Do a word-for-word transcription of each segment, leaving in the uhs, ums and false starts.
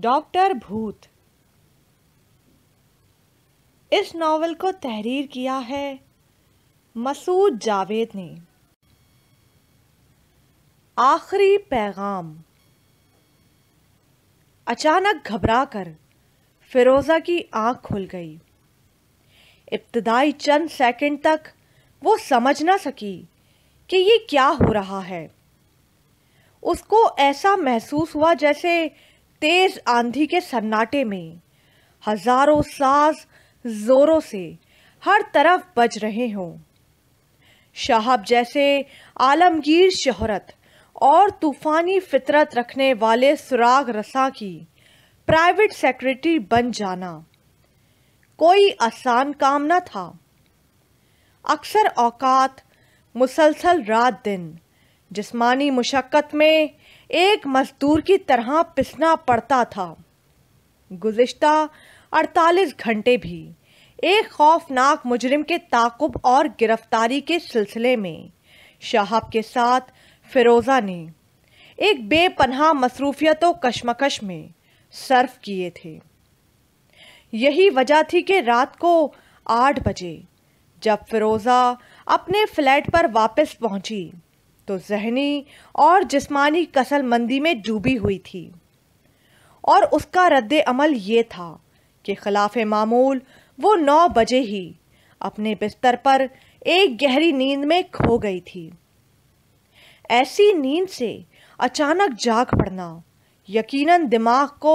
Doctor भूत। इस novel को तहरीर किया है मसूद जावेद ने। आखिरी पैगाम। अचानक घबरा कर फिरोजा की आंख खुल गई। इब्तदाई चंद सेकंड तक वो समझ ना सकी कि ये क्या हो रहा है। उसको ऐसा महसूस हुआ जैसे तेज आंधी के सन्नाटे में हजारों साज जोरों से हर तरफ बज रहे हों। शाहब जैसे आलमगीर शोहरत और तूफानी फितरत रखने वाले सुराग रसा की प्राइवेट सेक्रेटरी बन जाना कोई आसान काम न था। अक्सर औकात मुसलसल रात दिन जिस्मानी मुशक्क़त में एक मज़दूर की तरह पिसना पड़ता था। गुज़िश्ता अड़तालीस घंटे भी एक खौफनाक मुजरिम के ताक़ुब और गिरफ्तारी के सिलसिले में शाहब के साथ फिरोज़ा ने एक बेपनाह मसरूफियत और कशमकश में सर्फ किए थे। यही वजह थी कि रात को आठ बजे जब फिरोज़ा अपने फ्लैट पर वापस पहुंची तो ज़हनी और जिस्मानी कसलमंदी में डूबी हुई थी, और उसका रद्दे अमल ये था कि खिलाफ़े मामूल वो नौ बजे ही अपने बिस्तर पर एक गहरी नींद में खो गई थी। ऐसी नींद से अचानक जाग पड़ना यकीनन दिमाग को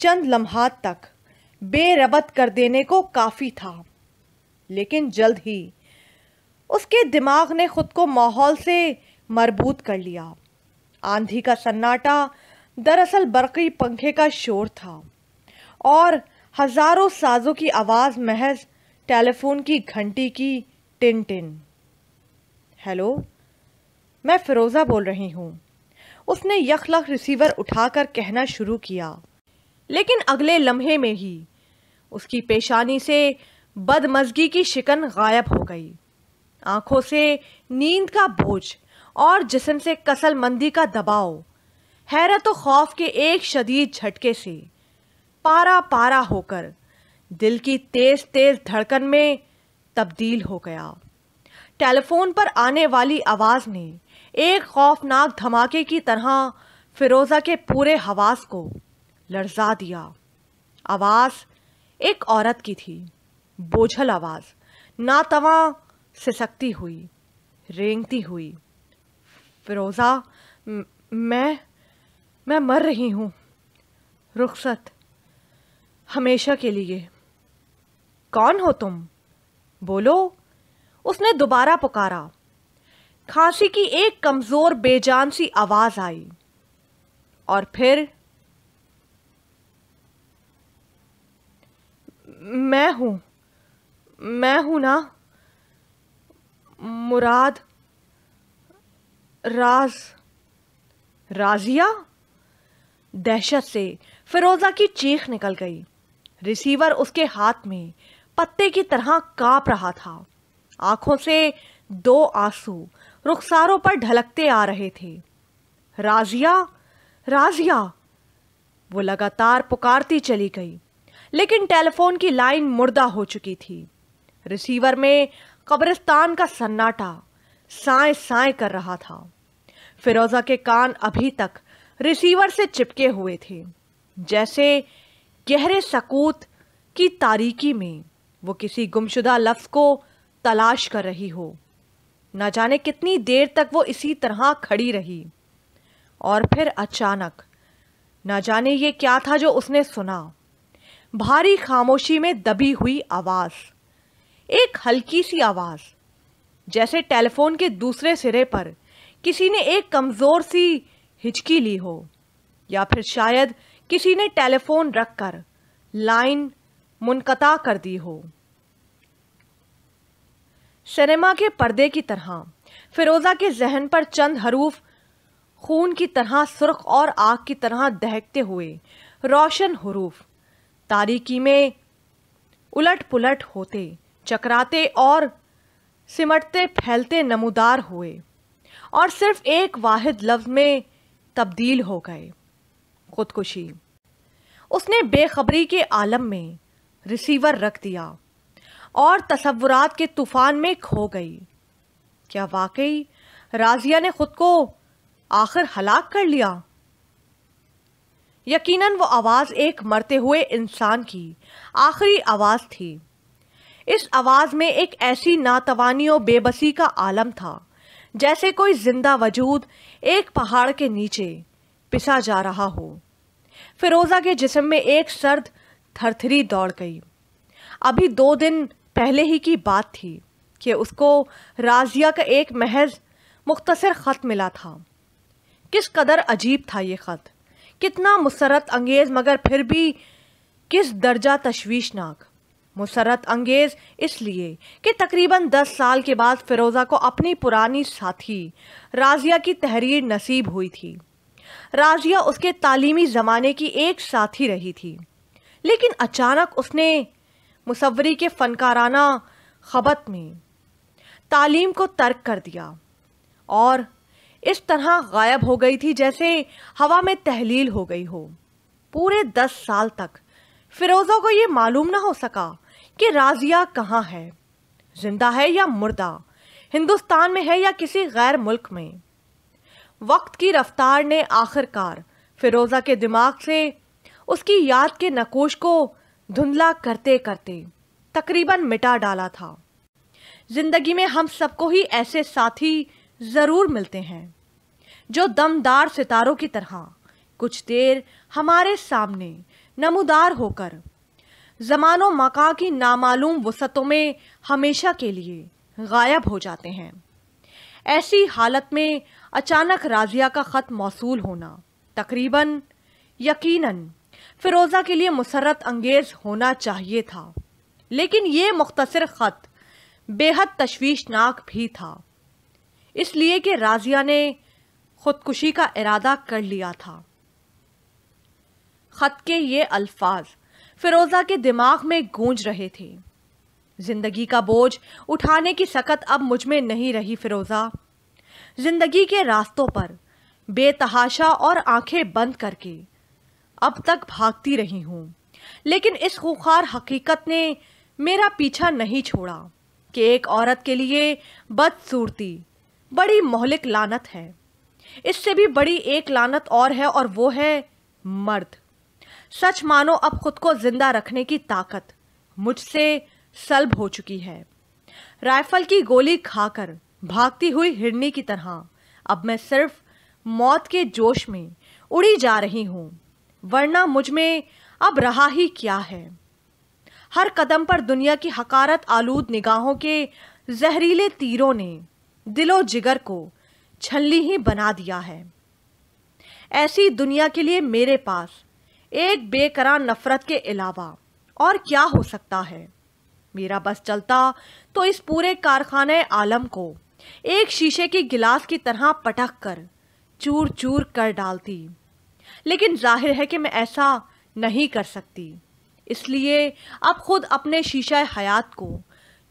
चंद लम्हात तक बेरबत कर देने को काफ़ी था, लेकिन जल्द ही उसके दिमाग ने खुद को माहौल से मरबूत कर लिया। आंधी का सन्नाटा दरअसल बरक़ी पंखे का शोर था और हज़ारों साजों की आवाज़ महज टेलीफोन की घंटी की टिन टिन। हेलो, मैं फिरोज़ा बोल रही हूँ, उसने यखलख रिसीवर उठाकर कहना शुरू किया, लेकिन अगले लम्हे में ही उसकी पेशानी से बदमज़गी की शिकन गायब हो गई। आँखों से नींद का बोझ और जिस्म से कसलमंदी का दबाव हैरत और खौफ के एक शदीद झटके से पारा पारा होकर दिल की तेज़ तेज़ धड़कन में तब्दील हो गया। टेलीफोन पर आने वाली आवाज़ ने एक खौफनाक धमाके की तरह फिरोज़ा के पूरे हवास को लर्जा दिया। आवाज़ एक औरत की थी, बोझल आवाज़, नातवां सिसकती हुई, रेंगती हुई। फिरोज़ा, मैं मैं मर रही हूँ, रुखसत, हमेशा के लिए। कौन हो तुम, बोलो, उसने दोबारा पुकारा। खांसी की एक कमज़ोर बेजान सी आवाज़ आई और फिर, मैं हूँ, मैं हूँ ना, मुराद, राज, राज़िया। दहशत से फिरोज़ा की चीख निकल गई। रिसीवर उसके हाथ में पत्ते की तरह काँप रहा था। आँखों से दो आंसू रुखसारों पर ढलकते आ रहे थे। राज़िया, राज़िया, वो लगातार पुकारती चली गई, लेकिन टेलीफोन की लाइन मुर्दा हो चुकी थी। रिसीवर में कब्रिस्तान का सन्नाटा साए साए कर रहा था। फिरोज़ा के कान अभी तक रिसीवर से चिपके हुए थे, जैसे गहरे सकूत की तारीकी में वो किसी गुमशुदा लफ्ज़ को तलाश कर रही हो। न जाने कितनी देर तक वो इसी तरह खड़ी रही, और फिर अचानक न जाने ये क्या था जो उसने सुना। भारी खामोशी में दबी हुई आवाज़, एक हल्की सी आवाज़, जैसे टेलीफोन के दूसरे सिरे पर किसी ने एक कमज़ोर सी हिचकी ली हो, या फिर शायद किसी ने टेलीफोन रखकर लाइन मुनक़ता कर दी हो। सिनेमा के पर्दे की तरह फिरोज़ा के जहन पर चंद हरूफ खून की तरह सुर्ख और आग की तरह दहकते हुए रोशन हरूफ तारीकी में उलट पुलट होते, चकराते और सिमटते फैलते नमूदार हुए और सिर्फ एक वाहिद लफ्ज़ में तब्दील हो गए, खुदकुशी। उसने बेखबरी के आलम में रिसीवर रख दिया और तसव्वुरात के तूफान में खो गई। क्या वाकई राज़िया ने खुद को आखिर हलाक कर लिया? यकीनन वो आवाज़ एक मरते हुए इंसान की आखिरी आवाज़ थी। इस आवाज़ में एक ऐसी नातवानी और बेबसी का आलम था जैसे कोई जिंदा वजूद एक पहाड़ के नीचे पिसा जा रहा हो। फिरोजा के जिस्म में एक सर्द थरथरी दौड़ गई। अभी दो दिन पहले ही की बात थी कि उसको राज़िया का एक महज मुख्तसर ख़त मिला था। किस कदर अजीब था ये ख़त, कितना मुसरत अंगेज़ मगर फिर भी किस दर्जा तशवीशनाक। मुसरत अंगेज़ इसलिए कि तकरीबन दस साल के बाद फिरोज़ा को अपनी पुरानी साथी राज़िया की तहरीर नसीब हुई थी। राज़िया उसके तालीमी ज़माने की एक साथी रही थी, लेकिन अचानक उसने मुसव्वरी के फ़नकाराना खबत में तालीम को तर्क कर दिया और इस तरह गायब हो गई थी जैसे हवा में तहलील हो गई हो। पूरे दस साल तक फिरोज़ा को ये मालूम ना हो सका कि राज़िया कहाँ है, जिंदा है या मुर्दा, हिंदुस्तान में है या किसी गैर मुल्क में। वक्त की रफ्तार ने आखिरकार फिरोज़ा के दिमाग से उसकी याद के नकोश को धुंधला करते करते तकरीबन मिटा डाला था। जिंदगी में हम सबको ही ऐसे साथी ज़रूर मिलते हैं जो दमदार सितारों की तरह कुछ देर हमारे सामने नमूदार होकर ज़मानो मका की नामालूम वसतों में हमेशा के लिए गायब हो जाते हैं। ऐसी हालत में अचानक राज़िया का ख़त मौसूल होना तकरीबन यकीनन फिरोज़ा के लिए मुसरत अंगेज़ होना चाहिए था, लेकिन ये मुख्तसर ख़त बेहद तशवीशनाक भी था, इसलिए कि राज़िया ने खुदकुशी का इरादा कर लिया था। ख़त के ये अल्फाज फिरोज़ा के दिमाग में गूंज रहे थे। ज़िंदगी का बोझ उठाने की सकत अब मुझ में नहीं रही फिरोज़ा। ज़िंदगी के रास्तों पर बेतहाशा और आंखें बंद करके अब तक भागती रही हूँ, लेकिन इस खूंखार हकीकत ने मेरा पीछा नहीं छोड़ा कि एक औरत के लिए बदसूरती बड़ी मोहलिक लानत है। इससे भी बड़ी एक लानत और है, और वो है मर्द। सच मानो अब खुद को जिंदा रखने की ताकत मुझसे सल्ब हो चुकी है। राइफल की गोली खाकर भागती हुई हिरनी की तरह अब मैं सिर्फ मौत के जोश में उड़ी जा रही हूँ, वरना मुझ में अब रहा ही क्या है। हर कदम पर दुनिया की हकारत आलूद निगाहों के जहरीले तीरों ने दिलो जिगर को छल्ली ही बना दिया है। ऐसी दुनिया के लिए मेरे पास एक बेकरार नफरत के अलावा और क्या हो सकता है। मेरा बस चलता तो इस पूरे कारखाने आलम को एक शीशे की गिलास की तरह पटक कर चूर चूर कर डालती, लेकिन जाहिर है कि मैं ऐसा नहीं कर सकती। इसलिए अब खुद अपने शीशे हयात को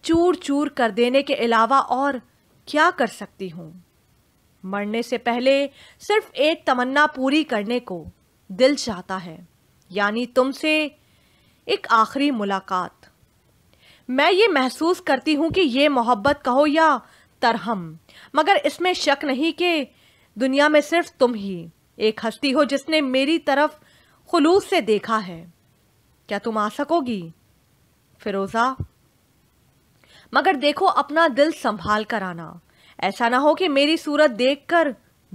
चूर चूर कर देने के अलावा और क्या कर सकती हूँ। मरने से पहले सिर्फ एक तमन्ना पूरी करने को दिल चाहता है, यानी तुमसे एक आखिरी मुलाकात। मैं ये महसूस करती हूँ कि ये मोहब्बत कहो या तरहम, मगर इसमें शक नहीं कि दुनिया में सिर्फ तुम ही एक हस्ती हो जिसने मेरी तरफ खुलूस से देखा है। क्या तुम आ सकोगी फिरोज़ा? मगर देखो, अपना दिल संभाल कर आना, ऐसा ना हो कि मेरी सूरत देखकर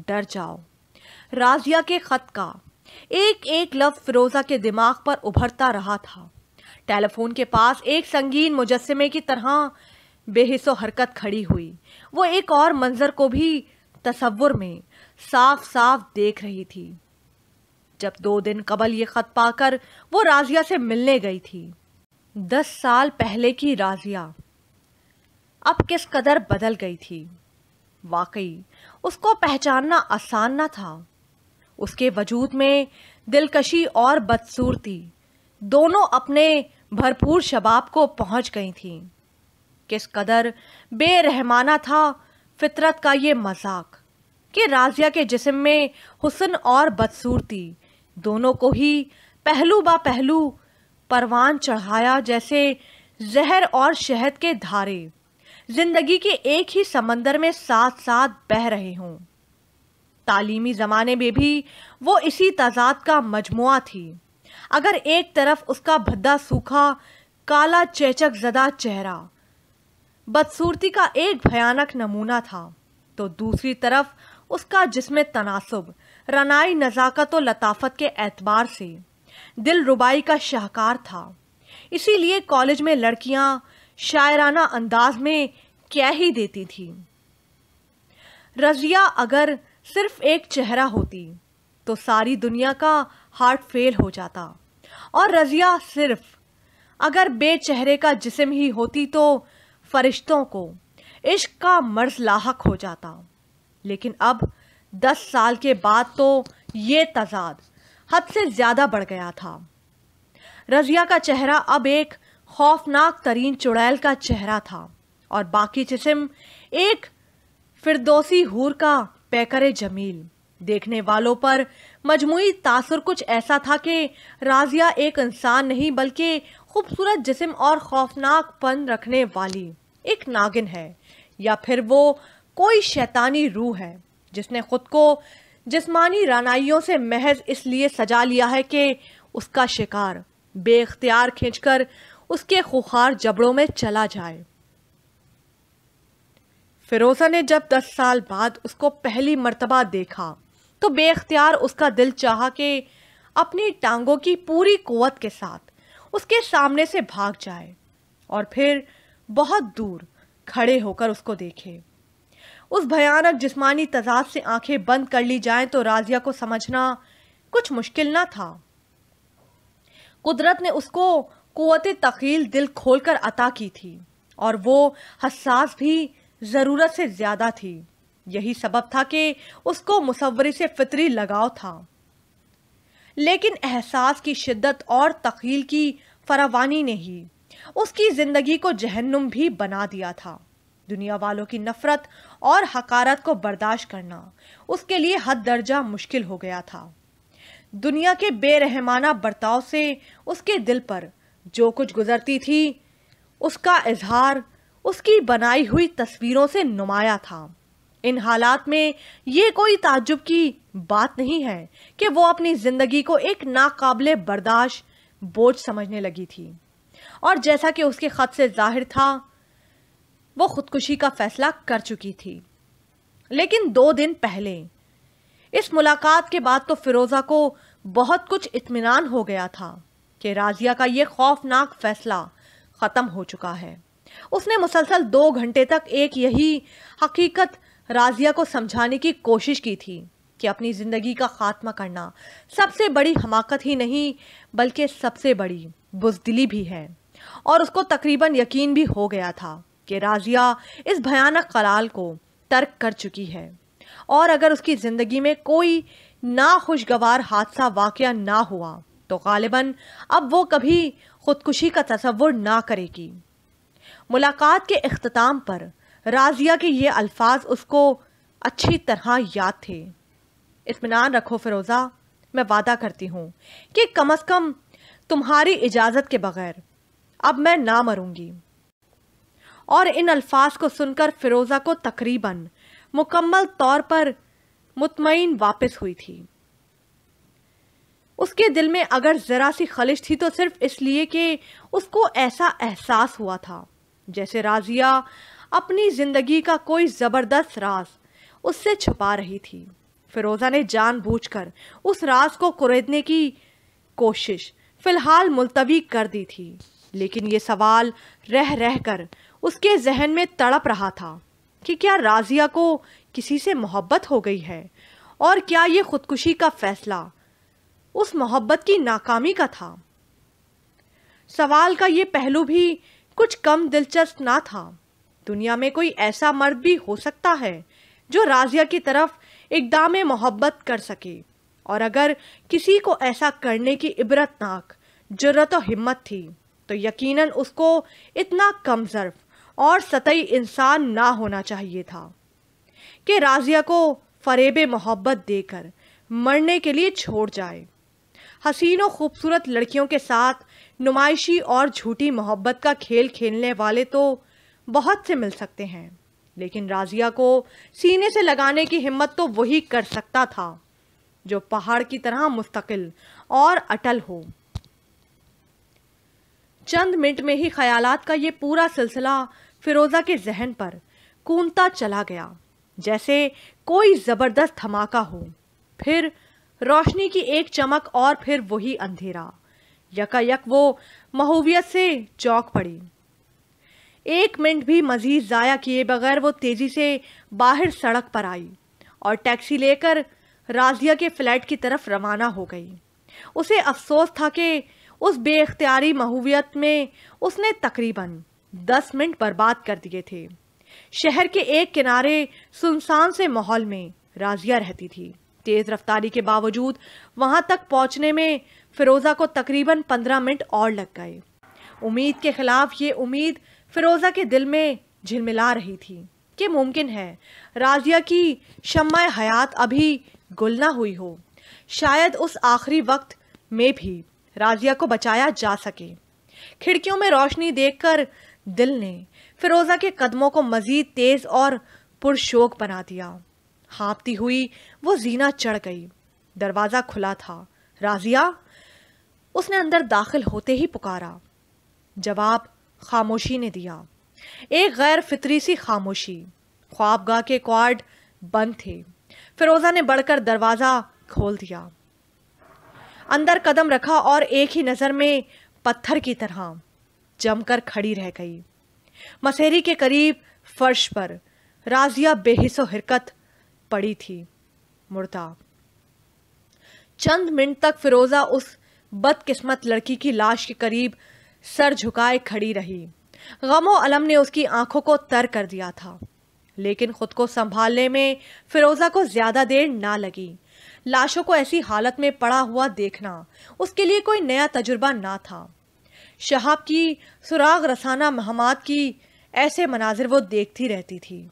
डर जाओ। राज़िया के ख़त का एक एक लफ्ज़ फिरोज़ा के दिमाग पर उभरता रहा था। टेलीफोन के पास एक संगीन मुजस्मे की तरह बेहिसो हरकत खड़ी हुई वो एक और मंजर को भी तसव्वुर में साफ साफ देख रही थी। जब दो दिन कबल ये ख़त पाकर वो राज़िया से मिलने गई थी। दस साल पहले की राज़िया अब किस कदर बदल गई थी। वाकई उसको पहचानना आसान न था। उसके वजूद में दिलकशी और बदसूरती दोनों अपने भरपूर शबाब को पहुंच गई थीं। किस कदर बेरहमाना था फितरत का ये मजाक कि राज़िया के जिस्म में हुस्न और बदसूरती दोनों को ही पहलू बा पहलू परवान चढ़ाया, जैसे जहर और शहद के धारे जिंदगी के एक ही समंदर में साथ साथ बह रहे हों। तालीमी ज़माने में भी वो इसी तजाद का मजमुआ थी। अगर एक तरफ उसका भद्दा सूखा काला चेचक ज़दा चेहरा बदसूरती का एक भयानक नमूना था, तो दूसरी तरफ उसका जिस्म तनासुब रनाई नज़ाकत और लताफत के एतबार से दिल रुबाई का शाहकार था। इसीलिए कॉलेज में लड़कियां शायराना अंदाज में क्या ही देती थी। राज़िया अगर सिर्फ एक चेहरा होती तो सारी दुनिया का हार्ट फेल हो जाता, और राज़िया सिर्फ अगर बेचेहरे का जिस्म ही होती तो फरिश्तों को इश्क का मर्ज लाहक हो जाता। लेकिन अब दस साल के बाद तो ये तजाद हद से ज़्यादा बढ़ गया था। राज़िया का चेहरा अब एक खौफनाक तरीन चुड़ैल का चेहरा था और बाकी जिस्म एक फिरदौसी हूर का पैकरे जमील। देखने वालों पर मजमुई तासुर कुछ ऐसा था कि राज़िया एक इंसान नहीं बल्कि खूबसूरत जिस्म और खौफनाक पन रखने वाली एक नागिन है, या फिर वो कोई शैतानी रूह है जिसने खुद को जिस्मानी रानाइयों से महज इसलिए सजा लिया है कि उसका शिकार बेख्तियार खींचकर उसके खुखार जबड़ों में चला जाए। फिरोजा ने जब दस साल बाद उसको पहली मर्तबा देखा तो बेख्तियार उसका दिल चाहा कि अपनी टांगों की पूरी कुव्वत के साथ उसके सामने से भाग जाए और फिर बहुत दूर खड़े होकर उसको देखे। उस भयानक जिस्मानी तजाद से आंखें बंद कर ली जाएं तो राज़िया को समझना कुछ मुश्किल ना था। कुदरत ने उसको कुव्वत तखील दिल खोलकर अता की थी और वो हसास भी ज़रूरत से ज़्यादा थी। यही सबब था कि उसको मुसव्वरी से फितरी लगाव था, लेकिन एहसास की शिद्दत और तखील की फरावानी ने ही उसकी ज़िंदगी को जहन्नुम भी बना दिया था। दुनिया वालों की नफ़रत और हकारत को बर्दाश्त करना उसके लिए हद दर्जा मुश्किल हो गया था। दुनिया के बेरहमाना बर्ताव से उसके दिल पर जो कुछ गुजरती थी उसका इजहार उसकी बनाई हुई तस्वीरों से नुमाया था। इन हालात में ये कोई ताज्जुब की बात नहीं है कि वो अपनी ज़िंदगी को एक नाकाबिले बर्दाश्त बोझ समझने लगी थी, और जैसा कि उसके ख़त से जाहिर था वो खुदकुशी का फैसला कर चुकी थी। लेकिन दो दिन पहले इस मुलाकात के बाद तो फिरोज़ा को बहुत कुछ इत्मीनान हो गया था कि राज़िया का ये खौफनाक फैसला ख़त्म हो चुका है। उसने मुसलसल दो घंटे तक एक यही हकीकत राज़िया को समझाने की कोशिश की थी कि अपनी ज़िंदगी का ख़ात्मा करना सबसे बड़ी हमाकत ही नहीं बल्कि सबसे बड़ी बुज़दिली भी है, और उसको तकरीबन यकीन भी हो गया था कि राज़िया इस भयानक करार को तर्क कर चुकी है, और अगर उसकी ज़िंदगी में कोई नाखुशगवार हादसा वाक़या ना हुआ तो गालिबन अब वो कभी ख़ुदकुशी का तसव्वुर ना करेगी। मुलाकात के इख्तिताम पर राज़िया के ये अल्फाज उसको अच्छी तरह याद थे। इत्मीनान रखो फिरोज़ा, मैं वादा करती हूँ कि कम अज़ कम तुम्हारी इजाज़त के बग़ैर अब मैं ना मरूँगी। और इन अल्फाज को सुनकर फिरोज़ा को तकरीबन मुकम्मल तौर पर मुतमईन वापस हुई थी। उसके दिल में अगर ज़रा सी खलिश थी तो सिर्फ इसलिए कि उसको ऐसा एहसास हुआ था जैसे राज़िया अपनी ज़िंदगी का कोई ज़बरदस्त राज उससे छुपा रही थी। फिरोज़ा ने जानबूझकर उस राज को कुरेदने की कोशिश फ़िलहाल मुलतवी कर दी थी, लेकिन ये सवाल रह रह कर उसके जहन में तड़प रहा था कि क्या राज़िया को किसी से मोहब्बत हो गई है, और क्या ये खुदकुशी का फैसला उस मोहब्बत की नाकामी का था। सवाल का ये पहलू भी कुछ कम दिलचस्प ना था। दुनिया में कोई ऐसा मर्द भी हो सकता है जो राज़िया की तरफ इक़दाम मोहब्बत कर सके, और अगर किसी को ऐसा करने की इबरतनाक जुर्रत और हिम्मत थी तो यकीनन उसको इतना कमज़र्फ़ और सतई इंसान ना होना चाहिए था कि राज़िया को फरेब मोहब्बत देकर मरने के लिए छोड़ जाए। हसीन और खूबसूरत लड़कियों के साथ नुमाइशी और झूठी मोहब्बत का खेल खेलने वाले तो बहुत से मिल सकते हैं, लेकिन राज़िया को सीने से लगाने की हिम्मत तो वही कर सकता था जो पहाड़ की तरह मुस्तकिल और अटल हो। चंद मिनट में ही ख्यालात का ये पूरा सिलसिला फिरोजा के जहन पर कूदता चला गया, जैसे कोई जबरदस्त धमाका हो, फिर रोशनी की एक चमक और फिर वही अंधेरा। यकायक वो महुवियत से चौंक पड़ी। एक मिनट भी मजीद ज़ाया किए बगैर वो तेजी से बाहर सड़क पर आई और टैक्सी लेकर राज़िया के फ्लैट की तरफ रवाना हो गई। उसे अफसोस था कि उस बेइख्तियारी महुवियत में उसने तकरीबन दस मिनट बर्बाद कर दिए थे। शहर के एक किनारे सुनसान से माहौल में राज़िया रहती थी। तेज़ रफ्तारी के बावजूद वहाँ तक पहुँचने में फिरोज़ा को तकरीबन पंद्रह मिनट और लग गए। उम्मीद के ख़िलाफ़ ये उम्मीद फिरोज़ा के दिल में झिलमिला रही थी कि मुमकिन है राज़िया की शम्मा हयात अभी गुल ना हुई हो, शायद उस आखिरी वक्त में भी राज़िया को बचाया जा सके। खिड़कियों में रोशनी देखकर दिल ने फिरोज़ा के कदमों को मज़ीद तेज़ और पुरशोक बना दिया। हाँफती हुई वो जीना चढ़ गई। दरवाज़ा खुला था। राज़िया, उसने अंदर दाखिल होते ही पुकारा। जवाब खामोशी ने दिया, एक गैर फितरी सी खामोशी। ख्वाबगाह के क्वाड बंद थे। फिरोज़ा ने बढ़कर दरवाज़ा खोल दिया, अंदर कदम रखा और एक ही नज़र में पत्थर की तरह जमकर खड़ी रह गई। मसेरी के करीब फर्श पर राज़िया बेहिसो हिरकत पड़ी थी, मुर्दा। चंद मिनट तक फिरोज़ा उस बदकिस्मत लड़की की लाश के करीब सर झुकाए खड़ी रही। गम और अलम ने उसकी आंखों को तर कर दिया था, लेकिन खुद को संभालने में फिरोज़ा को ज़्यादा देर ना लगी। लाशों को ऐसी हालत में पड़ा हुआ देखना उसके लिए कोई नया तजुर्बा ना था। शाहब की सुराग रसाना महमाद की ऐसे मनाजिर वो देखती रहती थी।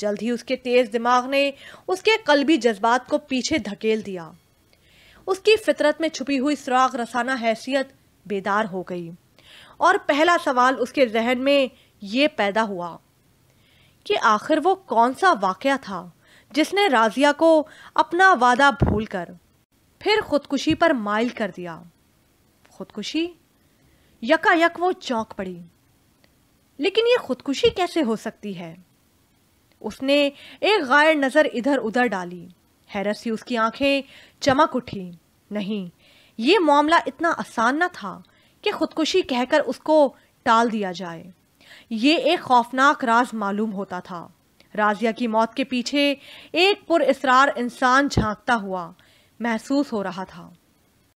जल्द ही उसके तेज़ दिमाग ने उसके कल्बी जज्बात को पीछे धकेल दिया। उसकी फितरत में छुपी हुई सुराग रसाना हैसियत बेदार हो गई और पहला सवाल उसके जहन में ये पैदा हुआ कि आखिर वो कौन सा वाक़या था जिसने राज़िया को अपना वादा भूलकर फिर खुदकुशी पर माइल कर दिया। खुदकुशी? यकायक वो चौंक पड़ी। लेकिन ये खुदकुशी कैसे हो सकती है? उसने एक गैर नज़र इधर उधर डाली। हैरत सी उसकी आंखें चमक उठी। नहीं, ये मामला इतना आसान न था कि खुदकुशी कहकर उसको टाल दिया जाए। ये एक खौफनाक राज मालूम होता था। राज़िया की मौत के पीछे एक पुरअसरार इंसान झांकता हुआ महसूस हो रहा था।